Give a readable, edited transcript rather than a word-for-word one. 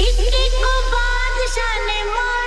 इक्के को बादशाह ने मारा।